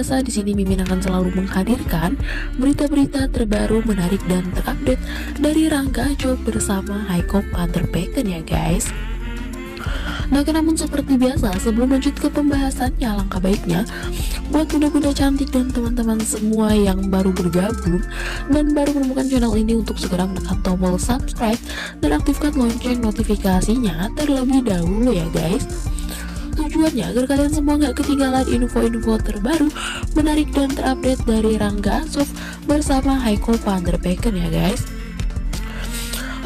biasa, di sini Mimin akan selalu menghadirkan berita-berita terbaru, menarik, dan terupdate dari Rangga Azof bersama Haico Van Der Veken ya guys. Nah, namun seperti biasa, sebelum lanjut ke pembahasannya, langkah baiknya buat bunda-bunda cantik dan teman-teman semua yang baru bergabung dan baru menemukan channel ini untuk segera menekan tombol subscribe dan aktifkan lonceng notifikasinya terlebih dahulu ya guys. Tujuannya agar kalian semua gak ketinggalan info-info terbaru, menarik, dan terupdate dari Rangga Azof bersama Haico Van Der Veken ya guys.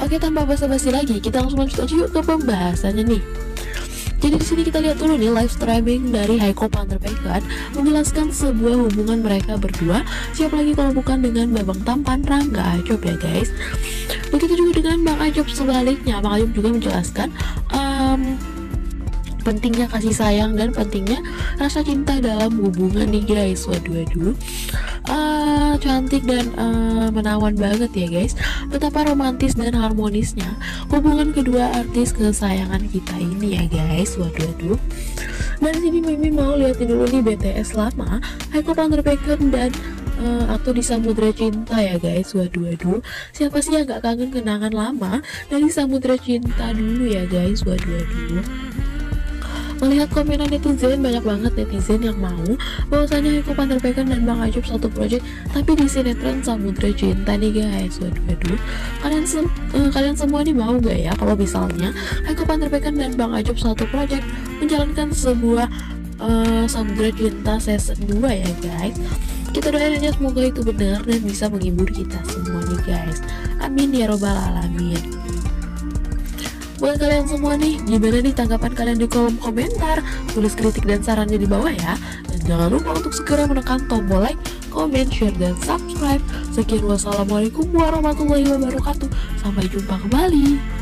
Oke, tanpa basa-basi lagi, kita langsung lanjut aja yuk ke pembahasannya nih. Jadi di sini kita lihat dulu nih live streaming dari Haico Van Der Veken menjelaskan sebuah hubungan mereka berdua. Siapa lagi kalau bukan dengan babang tampan Rangga Azof ya guys. Begitu juga dengan Bang Azof sebaliknya. Bang Azof juga menjelaskan pentingnya kasih sayang dan pentingnya rasa cinta dalam hubungan nih guys. Waduh cantik dan menawan banget ya guys. Betapa romantis dan harmonisnya hubungan kedua artis kesayangan kita ini ya guys. Waduh dan sini Mimin mau liatin dulu nih BTS lama Haico Van Der Veken dan atau di Samudra Cinta ya guys. Waduh siapa sih yang gak kangen kenangan lama dari Samudra Cinta dulu ya guys. Waduh melihat komenan netizen, banyak banget netizen yang mau bahwasanya Haico Van Der Veken dan Bang Azof satu project tapi di sinetron Samudra Cinta nih guys. Waduh kalian semua nih mau gak ya kalau misalnya Haico Van Der Veken dan Bang Azof satu project menjalankan sebuah Samudra Cinta season 2 ya guys. Kita doain aja semoga itu benar dan bisa menghibur kita semua nih guys. Amin ya robbal alamin. Buat kalian semua nih, gimana nih tanggapan kalian di kolom komentar? Tulis kritik dan sarannya di bawah ya. Dan jangan lupa untuk segera menekan tombol like, comment, share, dan subscribe. Sekian, wassalamualaikum warahmatullahi wabarakatuh. Sampai jumpa kembali.